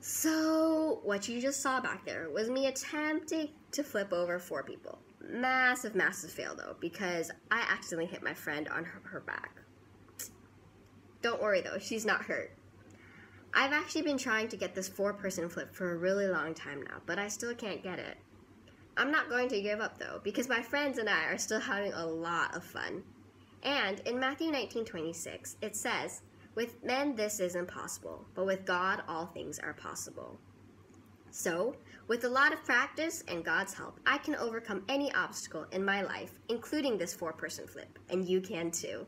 So what you just saw back there was me attempting to flip over four people. Massive, massive fail though, because I accidentally hit my friend on her back. Don't worry though, she's not hurt. I've actually been trying to get this four-person flip for a really long time now, but I still can't get it. I'm not going to give up though, because my friends and I are still having a lot of fun. And in Matthew 19:26, it says, "With men this is impossible, but with God all things are possible." So, with a lot of practice and God's help, I can overcome any obstacle in my life, including this four-person flip, and you can too.